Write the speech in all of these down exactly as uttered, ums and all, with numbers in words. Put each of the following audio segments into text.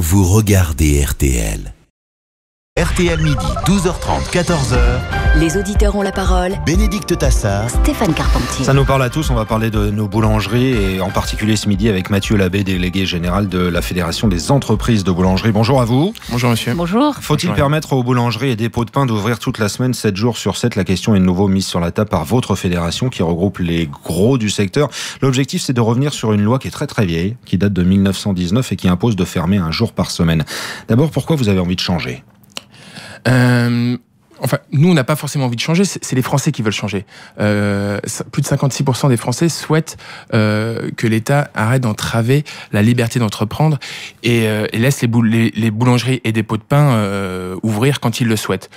vous regardez R T L. R T L midi, douze heures trente, quatorze heures. Les auditeurs ont la parole. Bénédicte Tassart, Stéphane Carpentier. Ça nous parle à tous, on va parler de nos boulangeries et en particulier ce midi avec Mathieu Labbé, délégué général de la Fédération des entreprises de boulangerie. Bonjour à vous. Bonjour monsieur. Bonjour. Faut-il permettre aux boulangeries et dépôts de pain d'ouvrir toute la semaine, sept jours sur sept? La question est de nouveau mise sur la table par votre fédération qui regroupe les gros du secteur. L'objectif, c'est de revenir sur une loi qui est très très vieille, qui date de mille neuf cent dix-neuf et qui impose de fermer un jour par semaine. D'abord, pourquoi vous avez envie de changer? Euh, enfin, nous, on n'a pas forcément envie de changer, c'est les Français qui veulent changer. Euh, plus de cinquante-six pour cent des Français souhaitent euh, que l'État arrête d'entraver la liberté d'entreprendre et, euh, et laisse les, bou les, les boulangeries et dépôts de pain euh, ouvrir quand ils le souhaitent.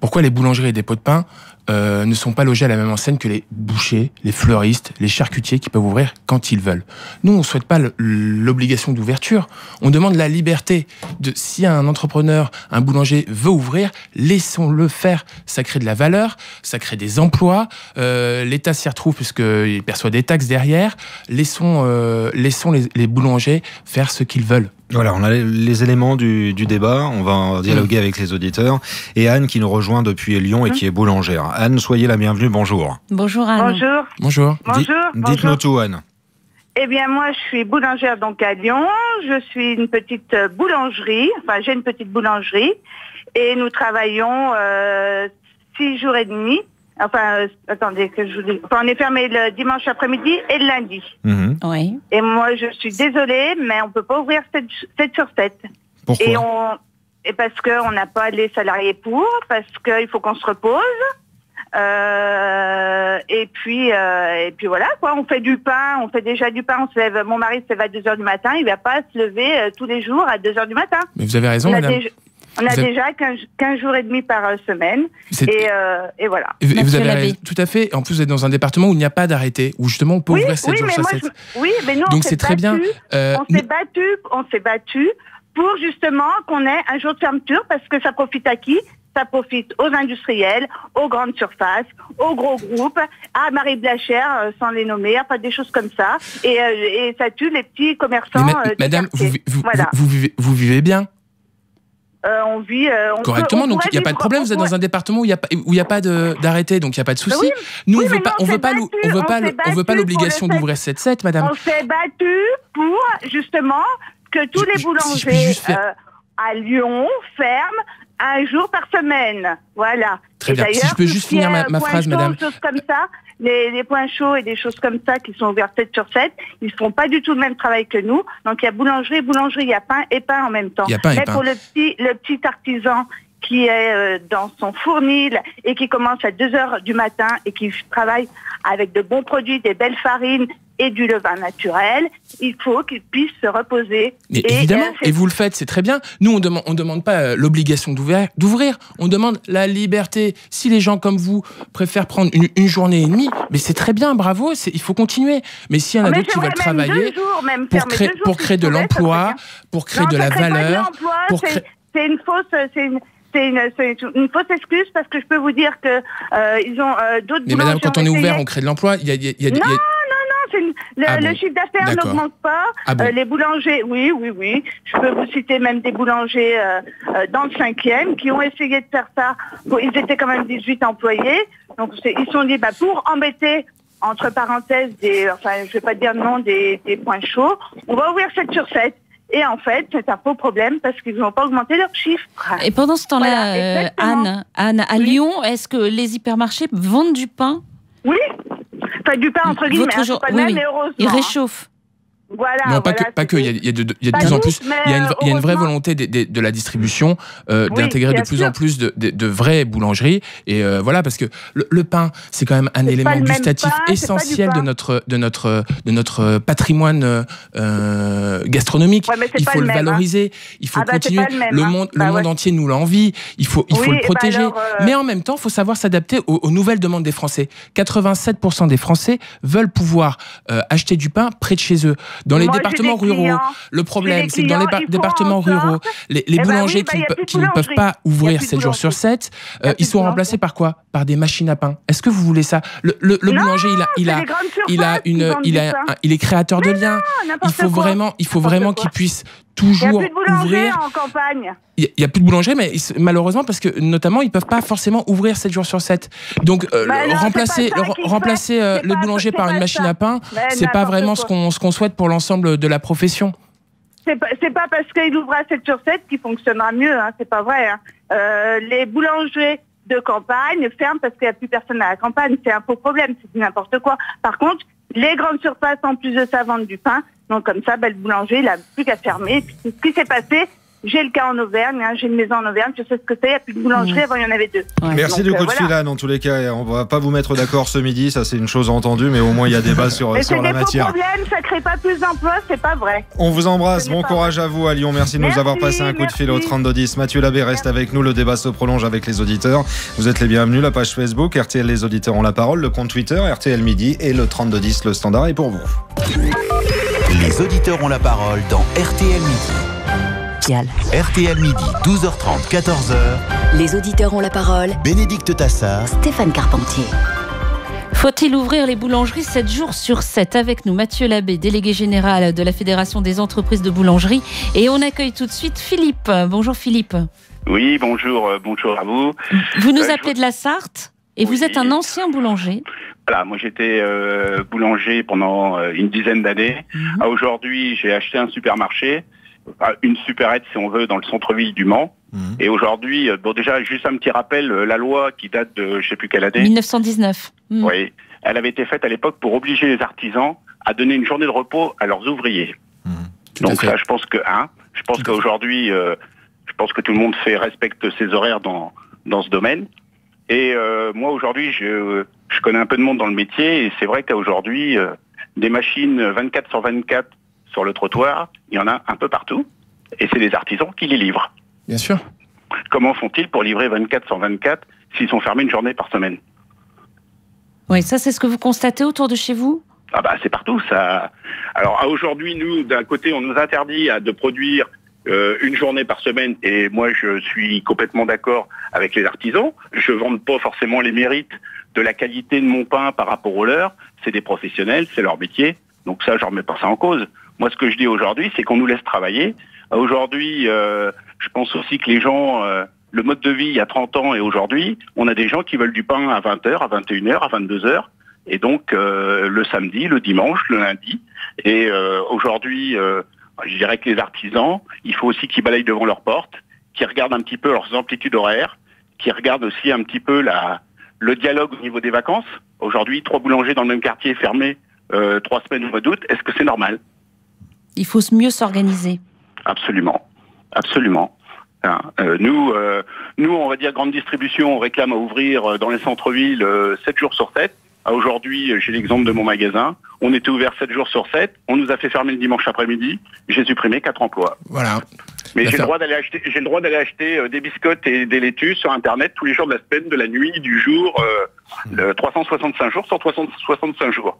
Pourquoi les boulangeries et dépôts de pain euh, ne sont pas logés à la même enseigne que les bouchers, les fleuristes, les charcutiers qui peuvent ouvrir quand ils veulent? Nous, on ne souhaite pas l'obligation d'ouverture, on demande la liberté. De, si un entrepreneur, un boulanger veut ouvrir, laissons-le faire. Ça crée de la valeur, ça crée des emplois, euh, l'État s'y retrouve puisqu'il perçoit des taxes derrière, laissons, euh, laissons les, les boulangers faire ce qu'ils veulent. Voilà, on a les éléments du, du débat, on va en dialoguer avec les auditeurs. Et Anne qui nous rejoint depuis Lyon et qui est boulangère. Anne, soyez la bienvenue, bonjour. Bonjour Anne. Bonjour. Bonjour. bonjour Dites-nous tout Anne. Eh bien moi je suis boulangère donc à Lyon, je suis une petite boulangerie, enfin j'ai une petite boulangerie et nous travaillons euh, six jours et demi. Enfin, euh, attendez, que je vous dis. Enfin, on est fermé le dimanche après-midi et le lundi. Mmh. Oui. Et moi, je suis désolée, mais on ne peut pas ouvrir sept sur sept. Pourquoi? Et, on... et parce qu'on n'a pas les salariés pour, parce qu'il faut qu'on se repose. Euh... Et, puis, euh... et puis voilà, quoi. On fait du pain, on fait déjà du pain. On se lève... Mon mari se lève à deux heures du matin, il ne va pas se lever euh, tous les jours à deux heures du matin. Mais vous avez raison, madame. On a avez... déjà quinze jours et demi par semaine, et, euh, et voilà. Et Mathieu vous avez tout à fait. En plus, vous êtes dans un département où il n'y a pas d'arrêté, où justement on peut oui, ouvrir sept oui, jours sur sept. Je... Oui, mais nous, donc on s'est très bien. Euh... On s'est battu, on s'est battu pour justement qu'on ait un jour de fermeture, parce que ça profite à qui? Ça profite aux industriels, aux grandes surfaces, aux gros groupes, à Marie Blachère, sans les nommer, enfin des choses comme ça. Et, et ça tue les petits commerçants. Ma euh, madame, vous, vous, voilà. vous, vous, vivez, vous vivez bien? Euh, on vit euh, on correctement, peut, on donc il n'y a pas de problème. Vous êtes dans un département où il n'y a, a pas d'arrêté, donc il n'y a pas de souci. Oui, nous, oui, on veut pas, on veut pas, on veut pas, on veut pas l'obligation d'ouvrir sept sept, madame. On s'est battu pour justement que tous je, les boulangers je, je euh, à Lyon ferment un jour par semaine. Voilà. Très bien. Si je peux juste finir ma, ma phrase, madame. Choses comme ça, les, les points chauds et des choses comme ça qui sont ouverts sept sur sept, ils ne font pas du tout le même travail que nous. Donc il y a boulangerie, boulangerie, il y a pain et pain en même temps. Il y a pain et pain. Mais pour le petit, le petit artisan qui est dans son fournil et qui commence à deux heures du matin et qui travaille avec de bons produits, des belles farines et du levain naturel, il faut qu'il puisse se reposer. Mais et évidemment, et vous le faites, c'est très bien. Nous, on demande, on demande pas l'obligation d'ouvrir, on demande la liberté. Si les gens comme vous préfèrent prendre une, une journée et demie, mais c'est très bien, bravo, il faut continuer. Mais s'il y en a d'autres qui veulent travailler jours, même, pour, créer, jours, pour créer de l'emploi, pour créer non, de la valeur... C'est une fausse... C'est une, une fausse excuse parce que je peux vous dire que euh, ils ont euh, d'autres. Mais madame, quand on est ouvert, on crée de l'emploi. Il y a, y a, y a, non, y a... non, non, une, le, ah bon, le chiffre d'affaires n'augmente pas. Ah bon. euh, les boulangers, oui, oui, oui. Je peux vous citer même des boulangers euh, euh, dans le cinquième qui ont essayé de faire ça. Bon, ils étaient quand même dix-huit employés, donc ils sont dit bah, pour embêter entre parenthèses des, enfin, je vais pas dire non des, des points chauds. On va ouvrir sept sur sept. Et en fait, c'est un faux problème parce qu'ils n'ont pas augmenté leurs chiffres. Et pendant ce temps-là, voilà, euh, Anne, Anne, à oui. Lyon, est-ce que les hypermarchés vendent du pain? Oui, enfin du pain entre guillemets, hein, pas oui, même, oui. Mais heureusement. Ils réchauffent. Voilà, non, pas voilà, que, pas que. Il y a, il y a de, de, de plus en plus, il y a une, il y a une vraie volonté de, de, de la distribution euh, oui, d'intégrer de plus sûr. en plus de, de, de vraies boulangeries. Et euh, voilà, parce que le, le pain, c'est quand même un élément gustatif pain, essentiel de notre, de notre, de notre patrimoine euh, gastronomique. Ouais, il faut le, le même, valoriser, hein. Il faut ah bah continuer. Le, même, le monde, hein. le bah monde ouais. entier nous l'envie. Il faut, il oui, faut le protéger. Bah alors, euh... Mais en même temps, il faut savoir s'adapter aux, aux nouvelles demandes des Français. quatre-vingt-sept pour cent des Français veulent pouvoir euh, acheter du pain près de chez eux. Dans les Moi, départements ruraux, clients, le problème, c'est que dans les départements ruraux, les, les eh ben boulangers oui, bah, qui, qui ne peuvent pas ouvrir sept jours sur sept, euh, ils sont remplacés par quoi? par des machines à pain. Est-ce que vous voulez ça? Le, le, le non, boulanger, il a, il a, il a une, il a, un, il est créateur de liens. Il faut quoi. vraiment, il faut vraiment qu'il puisse toujours ouvrir. Il n'y a plus de boulanger en campagne. Il n'y a, a plus de boulanger, mais ils, malheureusement, parce que notamment, ils ne peuvent pas forcément ouvrir sept jours sur sept. Donc, euh, bah non, remplacer, le, remplacer euh, le boulanger par une machine ça. à pain, ce n'est pas vraiment ce qu'on, ce qu'on souhaite pour l'ensemble de la profession. C'est pas, c'est pas parce qu'il ouvre à sept sur sept qu'il fonctionnera mieux, hein, c'est pas vrai. Hein. Euh, les boulangers de campagne ferment parce qu'il n'y a plus personne à la campagne, c'est un faux problème, c'est n'importe quoi. Par contre, les grandes surfaces, en plus de ça, vendent du pain, donc comme ça, bah, le boulanger, il n'a plus qu'à fermer. Et puis, ce qui s'est passé, j'ai le cas en Auvergne, hein, j'ai une maison en Auvergne, je sais ce que c'est, il n'y a plus de boulangerie, avant il y en avait deux. Ouais. Merci donc, du coup euh, de fil, voilà. Anne, en tous les cas, on ne va pas vous mettre d'accord ce midi, ça c'est une chose entendue, mais au moins il y a débat sur, sur la matière. C'est des problèmes, ça ne crée pas plus d'emplois, c'est pas vrai. On vous embrasse, bon courage vrai. à vous à Lyon, merci de merci, nous avoir passé un coup merci. de fil au trente-deux dix. Mathieu Labbé reste merci. avec nous, le débat se prolonge avec les auditeurs. Vous êtes les bienvenus, la page Facebook, R T L Les auditeurs ont la parole, le compte Twitter, R T L Midi et le trente-deux dix, le standard est pour vous. Les auditeurs ont la parole dans R T L Midi. R T L Midi, douze heures trente, quatorze heures. Les auditeurs ont la parole. Bénédicte Tassart, Stéphane Carpentier. Faut-il ouvrir les boulangeries sept jours sur sept? Avec nous, Mathieu Labbé, délégué général de la Fédération des entreprises de boulangerie. Et on accueille tout de suite Philippe. Bonjour Philippe. Oui, bonjour, euh, bonjour à vous. Vous nous euh, appelez je... de la Sarthe et oui. vous êtes un ancien boulanger. Voilà, moi j'étais euh, boulanger pendant euh, une dizaine d'années. Mmh. À aujourd'hui, j'ai acheté un supermarché. Une supérette, si on veut, dans le centre-ville du Mans. Mmh. Et aujourd'hui, bon, déjà, juste un petit rappel, la loi qui date de, je ne sais plus quelle année... mille neuf cent dix-neuf. Mmh. Oui, elle avait été faite à l'époque pour obliger les artisans à donner une journée de repos à leurs ouvriers. Mmh. Donc là, je pense que, hein, je pense qu'aujourd'hui, euh, je pense que tout le monde fait, respecte ses horaires dans, dans ce domaine. Et euh, moi, aujourd'hui, je, je connais un peu de monde dans le métier, et c'est vrai qu'aujourd'hui, euh, des machines vingt-quatre sur vingt-quatre, sur le trottoir, il y en a un peu partout, et c'est les artisans qui les livrent. Bien sûr. Comment font-ils pour livrer vingt-quatre sur vingt-quatre s'ils sont fermés une journée par semaine? Oui, ça c'est ce que vous constatez autour de chez vous? Ah bah c'est partout, ça. Alors aujourd'hui, nous, d'un côté, on nous interdit de produire euh, une journée par semaine, et moi je suis complètement d'accord avec les artisans. Je ne vante pas forcément les mérites de la qualité de mon pain par rapport au leur. C'est des professionnels, c'est leur métier, donc ça, je ne remets pas ça en cause. Moi, ce que je dis aujourd'hui, c'est qu'on nous laisse travailler. Aujourd'hui, euh, je pense aussi que les gens, euh, le mode de vie il y a trente ans et aujourd'hui, on a des gens qui veulent du pain à vingt heures, à vingt et une heures, à vingt-deux heures. Et donc, euh, le samedi, le dimanche, le lundi. Et euh, aujourd'hui, euh, je dirais que les artisans, il faut aussi qu'ils balayent devant leur porte, qu'ils regardent un petit peu leurs amplitudes horaires, qu'ils regardent aussi un petit peu la, le dialogue au niveau des vacances. Aujourd'hui, trois boulangers dans le même quartier fermés euh, trois semaines au mois d'août, est-ce que c'est normal ? Il faut mieux s'organiser. Absolument, absolument. Hein, euh, nous, euh, nous, on va dire grande distribution, on réclame à ouvrir euh, dans les centres-villes euh, sept jours sur sept. Ah, aujourd'hui, euh, j'ai l'exemple de mon magasin, on était ouvert sept jours sur sept, on nous a fait fermer le dimanche après-midi, j'ai supprimé quatre emplois. Voilà. Mais j'ai le droit d'aller acheter, j'ai le droit d'aller acheter euh, des biscottes et des laitues sur Internet tous les jours de la semaine, de la nuit, du jour, euh, mmh. trois cent soixante-cinq jours sur trois cent soixante-cinq jours.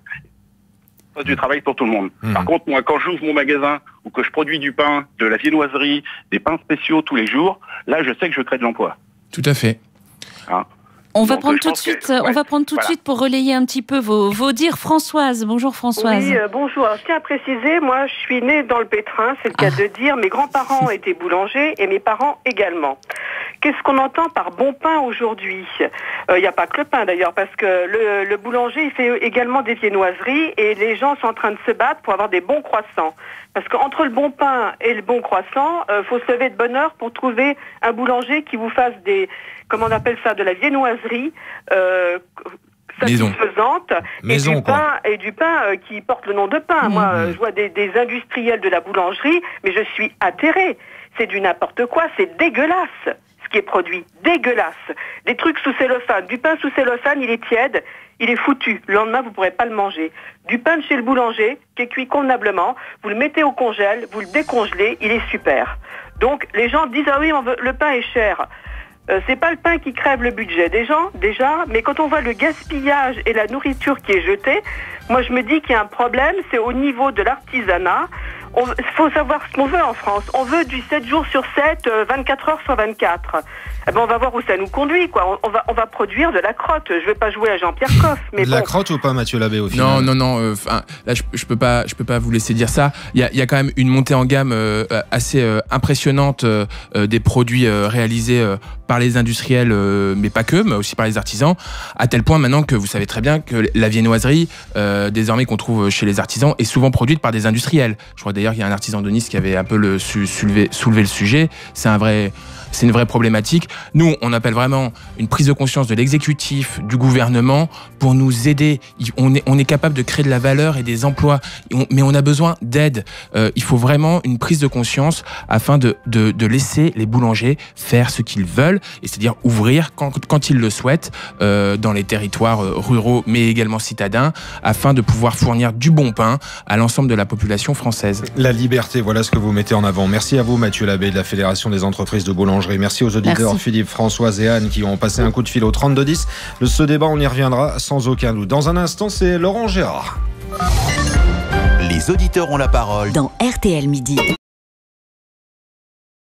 Du travail pour tout le monde. Mmh. Par contre, moi, quand j'ouvre mon magasin ou que je produis du pain, de la viennoiserie, des pains spéciaux tous les jours, là, je sais que je crée de l'emploi. Tout à fait. Hein. On, va prendre tout de suite, que, ouais, on va prendre tout de voilà. suite pour relayer un petit peu vos, vos dires. Françoise, bonjour Françoise. Oui, euh, bonjour. Alors, je tiens à préciser, moi, je suis née dans le pétrin, c'est le cas ah. de dire. Mes grands-parents étaient boulangers et mes parents également. Qu'est-ce qu'on entend par bon pain aujourd'hui ? Il n'y a pas que le pain d'ailleurs, parce que le, le boulanger, il fait également des viennoiseries et les gens sont en train de se battre pour avoir des bons croissants. Parce qu'entre le bon pain et le bon croissant, euh, faut se lever de bonne heure pour trouver un boulanger qui vous fasse des, comment on appelle ça, de la viennoiserie euh, satisfaisante Maison. Et, Maison, du pain, et du pain euh, qui porte le nom de pain. Mmh. Moi, euh, je vois des, des industriels de la boulangerie, mais je suis atterrée. C'est du n'importe quoi, c'est dégueulasse. Des produits dégueulasses, des trucs sous cellophane, du pain sous cellophane, il est tiède, il est foutu, le lendemain vous ne pourrez pas le manger. Du pain de chez le boulanger, qui est cuit convenablement, vous le mettez au congèle, vous le décongelez, il est super. Donc les gens disent « ah oui, on veut, le pain est cher ». Euh, c'est pas le pain qui crève le budget des gens, déjà, mais quand on voit le gaspillage et la nourriture qui est jetée, moi je me dis qu'il y a un problème, c'est au niveau de l'artisanat. Il faut savoir ce qu'on veut en France. On veut du sept jours sur sept, vingt-quatre heures sur vingt-quatre. Eh ben on va voir où ça nous conduit, quoi. On, on, va, on va produire de la crotte. Je ne veux pas jouer à Jean-Pierre Coff. Mais de bon. La crotte ou pas, Mathieu Labbé, au final ? Non, non, non. Euh, là, je ne je peux, peux pas vous laisser dire ça. Il y a, y a quand même une montée en gamme euh, assez euh, impressionnante euh, des produits euh, réalisés euh, par les industriels, euh, mais pas que, mais aussi par les artisans, à tel point maintenant que vous savez très bien que la viennoiserie, euh, désormais qu'on trouve chez les artisans, est souvent produite par des industriels. Je crois d'ailleurs qu'il y a un artisan de Nice qui avait un peu le, soulevé, soulevé le sujet. C'est un vrai... C'est une vraie problématique. Nous, on appelle vraiment une prise de conscience de l'exécutif, du gouvernement, pour nous aider. On est, on est capable de créer de la valeur et des emplois, mais on a besoin d'aide. Euh, il faut vraiment une prise de conscience afin de, de, de laisser les boulangers faire ce qu'ils veulent, et c'est-à-dire ouvrir quand, quand ils le souhaitent euh, dans les territoires ruraux, mais également citadins, afin de pouvoir fournir du bon pain à l'ensemble de la population française. La liberté, voilà ce que vous mettez en avant. Merci à vous, Mathieu Labbé, de la Fédération des entreprises de boulangerie. Merci aux auditeurs Merci. Philippe, Françoise et Anne qui ont passé un coup de fil au trente-deux dix. De ce débat, on y reviendra sans aucun doute. Dans un instant, c'est Laurent Géard. Les auditeurs ont la parole dans R T L Midi.